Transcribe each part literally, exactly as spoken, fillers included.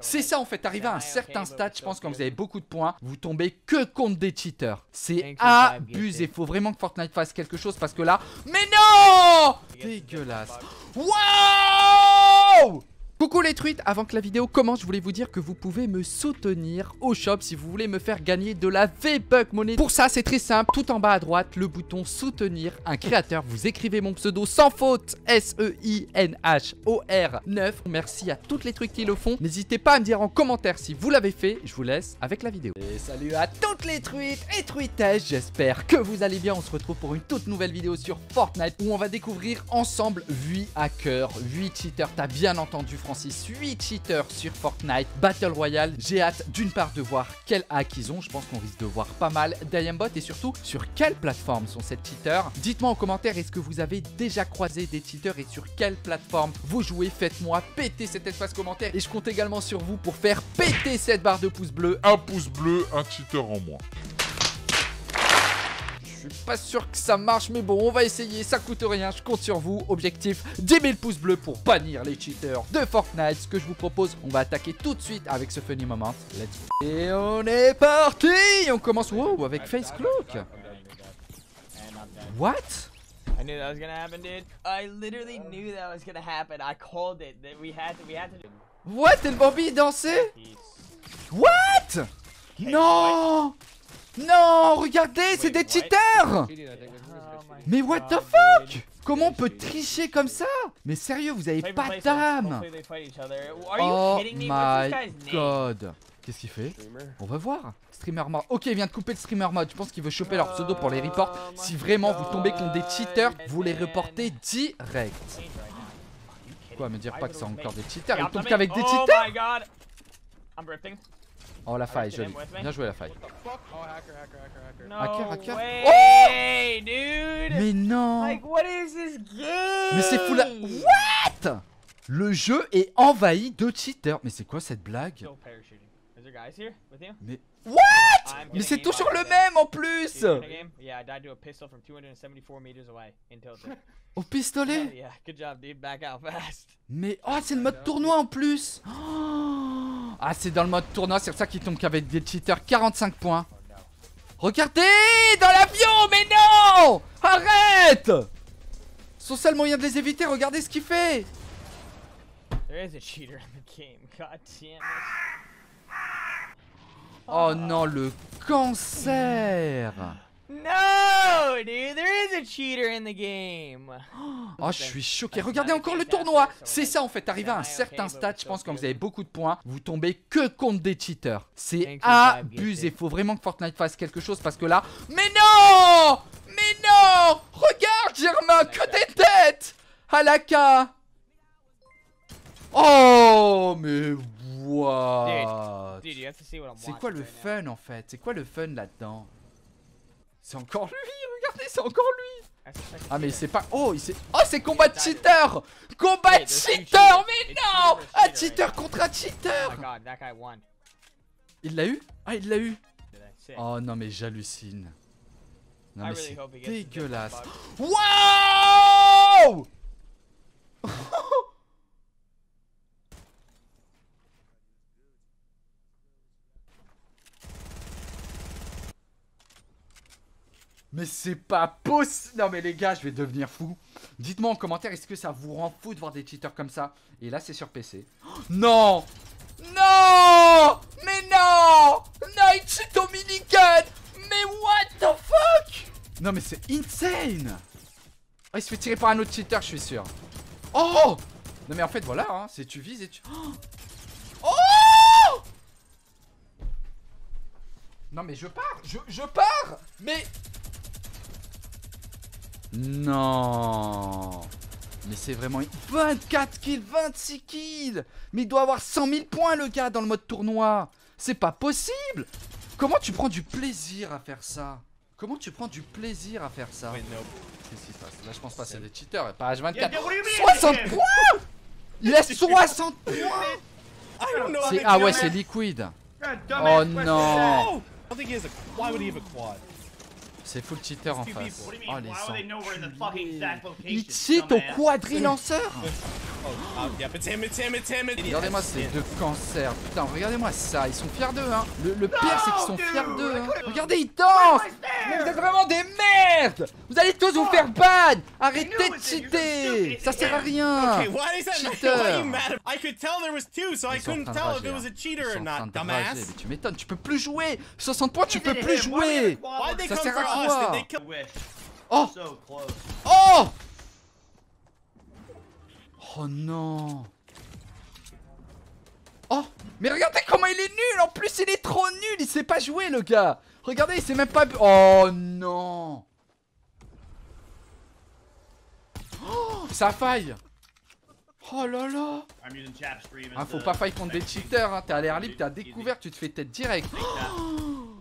C'est ça en fait, arrivé à un certain stade, je pense quand vous avez beaucoup de points, vous tombez que contre des cheaters. C'est abusé, faut vraiment que Fortnite fasse quelque chose parce que là... Mais non ! Dégueulasse. Wow ! Coucou les truites, avant que la vidéo commence, je voulais vous dire que vous pouvez me soutenir au shop si vous voulez me faire gagner de la V-Bucks monnaie. Pour ça, c'est très simple, tout en bas à droite, le bouton soutenir un créateur. Vous écrivez mon pseudo sans faute, S E I N H O R neuf. Merci à toutes les truites qui le font. N'hésitez pas à me dire en commentaire si vous l'avez fait. Je vous laisse avec la vidéo. Et salut à toutes les truites et truites, j'espère que vous allez bien. On se retrouve pour une toute nouvelle vidéo sur Fortnite où on va découvrir ensemble huit hackers, huit cheaters. T'as bien entendu, François. huit cheaters sur Fortnite Battle Royale. J'ai hâte d'une part de voir quel hack ils ont. Je pense qu'on risque de voir pas mal d'I M bot et surtout sur quelle plateforme sont ces cheaters. Dites-moi en commentaire, est-ce que vous avez déjà croisé des cheaters et sur quelle plateforme vous jouez? Faites-moi péter cet espace commentaire et je compte également sur vous pour faire péter cette barre de pouces bleus. Un pouce bleu, un cheater en moins. Je suis pas sûr que ça marche, mais bon, on va essayer, ça coûte rien, je compte sur vous. Objectif, dix mille pouces bleus pour bannir les cheaters de Fortnite. Ce que je vous propose, on va attaquer tout de suite avec ce funny moment. Let's go. Et on est parti. On commence, wow, avec Face Cloak. What? I knew that was gonna happen, dude. I literally knew that was gonna happen. I called it. We had to, we had to. What? Et le Bambi dansait? What? Non! Non, regardez, c'est des cheaters. Mais what the fuck? Comment on peut tricher comme ça? Mais sérieux, vous avez pas d'âme. Oh my god. Qu'est-ce qu'il fait? On va voir. Streamer mode. Ok, il vient de couper le streamer mode. Je pense qu'il veut choper leur pseudo pour les reports. Si vraiment vous tombez contre des cheaters, vous les reportez direct. Quoi, me dire pas que c'est encore des cheaters? Ils tombent qu'avec des cheaters. Oh la faille, jolie. Bien joué la faille. Oh, hacker, hacker, hacker, hacker. No hacker, hacker. Way, oh dude. Mais non. Like, what is this game? Mais c'est fou la... What? Le jeu est envahi de cheaters. Mais c'est quoi cette blague? Mais... What? Mais c'est toujours le même en plus. Au pistolet? Mais oh, c'est le mode tournoi en plus. Oh. Ah, c'est dans le mode tournoi, c'est ça qu'il tombe qu'avec des cheaters. Quarante-cinq points. Regardez, dans l'avion, mais non. Arrête. Son seul moyen de les éviter, regardez ce qu'il fait. Oh non, le cancer. No, dude, there is a cheater in the game. Oh, je suis choqué. Regardez encore le tournoi. C'est ça en fait, arrivé à un certain stade, je pense quand vous avez beaucoup de points, vous tombez que contre des cheaters. C'est abusé. Faut vraiment que Fortnite fasse quelque chose parce que là... Mais non! Mais non! Regarde, Germain, que des têtes! À la K. Oh, mais what? C'est quoi le fun en fait? C'est quoi le fun là-dedans? C'est encore lui, regardez, c'est encore lui. Ah mais c'est pas... Oh, il s'est... Oh, c'est combat de cheater. Combat de cheater, mais non. Un cheater contre un cheater. Il l'a eu? Ah, il l'a eu. Oh non, mais j'hallucine. Non mais c'est dégueulasse. Wow. Mais c'est pas possible. Non mais les gars, je vais devenir fou. Dites-moi en commentaire, est-ce que ça vous rend fou de voir des cheaters comme ça? Et là, c'est sur P C. Oh, non. Non. Mais non. Non, il cheat au minigun. Mais what the fuck? Non mais c'est insane. Oh, il se fait tirer par un autre cheater, je suis sûr. Oh. Non mais en fait, voilà, hein, c'est tu vises et tu... Oh, oh. Non mais je pars. Je, je pars. Mais... Non. Mais c'est vraiment... vingt-quatre kills, vingt-six kills. Mais il doit avoir cent mille points le gars dans le mode tournoi. C'est pas possible. Comment tu prends du plaisir à faire ça? Comment tu prends du plaisir à faire ça? Qu'est-ce qui se passe? Là je pense pas, c'est des cheaters. Page vingt-quatre. soixante points. Il a soixante points. Ah ouais, c'est Liquid. Oh non. C'est full cheater en face. Oh les sang. Il cheat au quadrilanceur. Oh, yep, it's him, it's him, it's him, it's... Regardez-moi ces deux cancers, putain, regardez-moi ça, ils sont fiers d'eux, hein. Le, le pire, c'est qu'ils sont fiers d'eux, hein. Regardez, ils dansent. Mais vous êtes vraiment des merdes. Vous allez tous vous faire ban. Arrêtez de cheater. Ça sert à rien. Cheater. Ils sont en train de rager, hein. Ils sont en train de rager, mais tu m'étonnes, tu peux plus jouer. soixante points, tu peux plus jouer. Ça sert à quoi? Oh. Oh. Oh non. Oh. Mais regardez comment il est nul. En plus il est trop nul. Il sait pas jouer le gars. Regardez il sait même pas... Oh non. Oh. Ça faille. Oh là là. Ah faut pas faille contre des cheaters hein. T'es à l'air libre, t'es à découvert, tu te fais tête direct. Oh.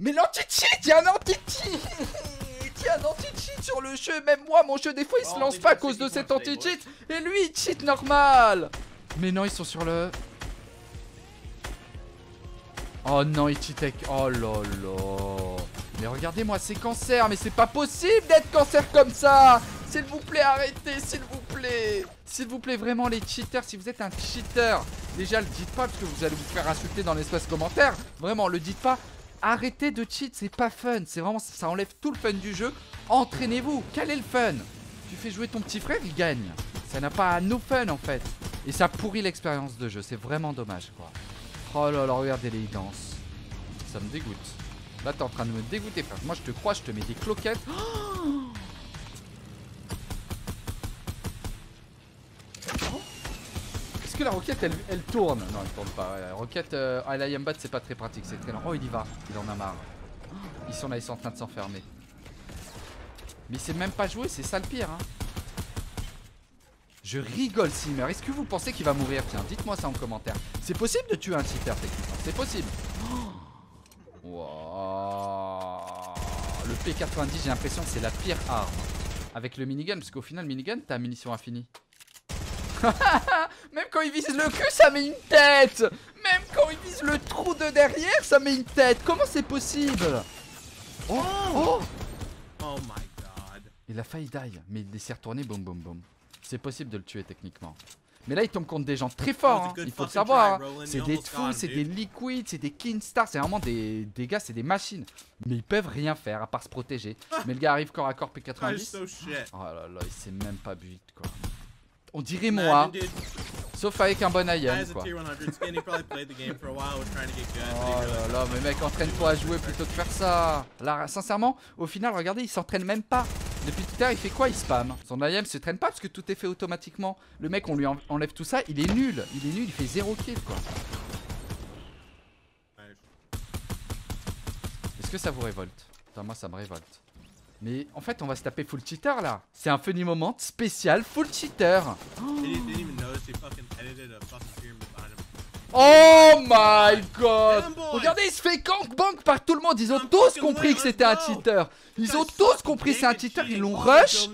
Mais l'anti-cheat. Y'a un anti-cheat. Un anti-cheat sur le jeu, même moi mon jeu des fois il se lance pas à cause de cet anti-cheat et lui il cheat normal. Mais non ils sont sur le... Oh non il cheat avec... Oh là là. Mais regardez moi ces cancers, mais c'est pas possible d'être cancer comme ça. S'il vous plaît arrêtez, s'il vous plaît. S'il vous plaît vraiment les cheaters, si vous êtes un cheater, déjà le dites pas parce que vous allez vous faire insulter dans l'espace commentaire. Vraiment le dites pas. Arrêtez de cheat, c'est pas fun, c'est vraiment, ça enlève tout le fun du jeu. Entraînez-vous, quel est le fun? Tu fais jouer ton petit frère, il gagne. Ça n'a pas no fun en fait. Et ça pourrit l'expérience de jeu, c'est vraiment dommage quoi. Oh là là, regardez-les, ils dansent. Ça me dégoûte. Là t'es en train de me dégoûter frère, moi je te crois, je te mets des cloquettes. Oh, est-ce que la roquette elle, elle tourne? Non elle tourne pas, la roquette euh, à l'I M bat c'est pas très pratique, c'est très lent. Oh il y va, il en a marre. Ils sont là, ils sont en train de s'enfermer. Mais c'est même pas joué, c'est ça le pire hein. Je rigole s'il meurt, est-ce que vous pensez qu'il va mourir? Tiens, dites-moi ça en commentaire. C'est possible de tuer un cheater techniquement, c'est possible. Wow. Le P quatre-vingt-dix j'ai l'impression que c'est la pire arme. Avec le minigun, parce qu'au final minigun t'as munitions infinies. Même quand il vise le cul ça met une tête. Même quand il vise le trou de derrière ça met une tête. Comment c'est possible? Oh, oh. Oh my god. Il a failli die. Mais il s'est retourné, boum boum boum. C'est possible de le tuer techniquement. Mais là il tombe contre des gens très forts hein. Il faut le savoir hein. C'est des fous, c'est des liquides, c'est des Kinstar. C'est vraiment des, des gars, c'est des machines. Mais ils peuvent rien faire à part se protéger. Mais le gars arrive corps à corps P quatre-vingt-dix. Oh là là, il s'est même pas bu vite quoi. On dirait moi, sauf avec un bon I M quoi. Oh là là, mais mec, entraîne-toi à jouer plutôt que faire ça. Là, sincèrement, au final, regardez, il s'entraîne même pas. Depuis tout à l'heure, il fait quoi? Il spam. Son I M se traîne pas parce que tout est fait automatiquement. Le mec, on lui enlève tout ça, il est nul. Il est nul, il fait zéro kill quoi. Est-ce que ça vous révolte? Putain, moi, ça me révolte. Mais en fait on va se taper full cheater là. C'est un funny moment spécial full cheater. Oh, oh my god. Regardez il se fait gangbang par tout le monde. Ils ont tous compris que c'était un cheater. Ils ont tous compris que c'est un cheater. Ils l'ont rush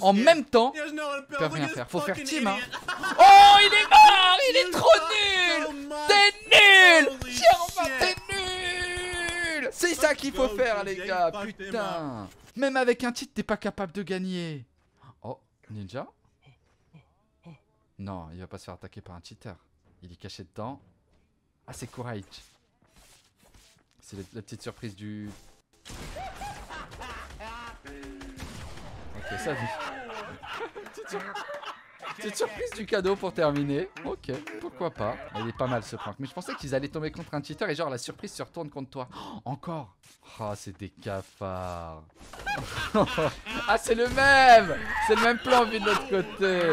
en même temps. Ils peuvent rien faire, faut faire team hein. Oh il est mort. Il est trop nul. T'es nul. T'es nul. C'est ça qu'il faut faire les gars. Putain. Même avec un titre, t'es pas capable de gagner. Oh, Ninja. Non, il va pas se faire attaquer par un cheater. Il est caché dedans. Ah, c'est Courage. C'est la petite surprise du... Ok, ça vit. Petite surprise du cadeau pour terminer. Ok, pourquoi pas. Il est pas mal ce prank. Mais je pensais qu'ils allaient tomber contre un cheater et genre la surprise se retourne contre toi. Oh, encore. Ah, oh, c'est des cafards. Ah, c'est le même. C'est le même plan vu de l'autre côté.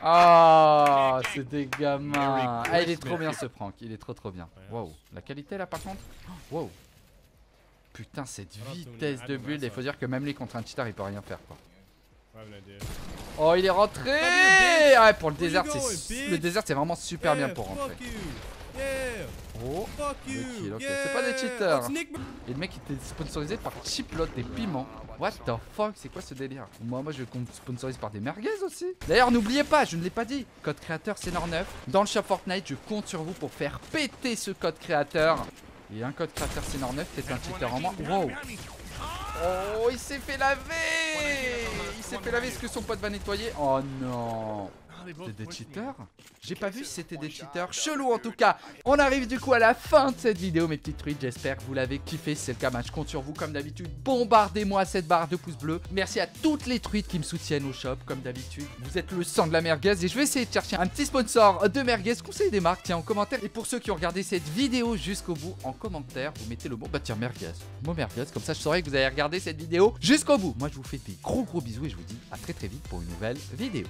Ah, oh, c'est des gamins. Ah, il est trop bien ce prank. Il est trop trop bien. Wow. La qualité là par contre. Wow. Putain, cette vitesse de build. Il faut dire que même lui contre un cheater, il peut rien faire quoi. Oh il est rentré. Ah pour le désert c'est... Le désert c'est vraiment super bien pour rentrer. Oh ok, ok, c'est pas des cheaters. Et le mec il était sponsorisé par Chipotle et piments. What the fuck, c'est quoi ce délire? Moi moi je sponsorise par des merguez aussi. D'ailleurs n'oubliez pas, je ne l'ai pas dit, code créateur C N R neuf dans le shop Fortnite. Je compte sur vous pour faire péter ce code créateur. Et un code créateur C N R neuf, c'est un cheater en moins. Wow. Oh il s'est fait laver. Il s'est fait laver, est-ce que son pote va nettoyer? Oh non. C'était des cheaters? J'ai pas vu si c'était des cheaters. Chelou en tout cas. On arrive du coup à la fin de cette vidéo, mes petites truites. J'espère que vous l'avez kiffé. Si c'est le cas, ben, je compte sur vous. Comme d'habitude, bombardez-moi cette barre de pouces bleus. Merci à toutes les truites qui me soutiennent au shop. Comme d'habitude, vous êtes le sang de la merguez. Et je vais essayer de chercher un petit sponsor de merguez. Conseil des marques, tiens, en commentaire. Et pour ceux qui ont regardé cette vidéo jusqu'au bout, en commentaire, vous mettez le mot. Bah tiens, merguez. Mot merguez. Comme ça, je saurais que vous avez regardé cette vidéo jusqu'au bout. Moi, je vous fais des gros gros bisous et je vous dis à très très vite pour une nouvelle vidéo.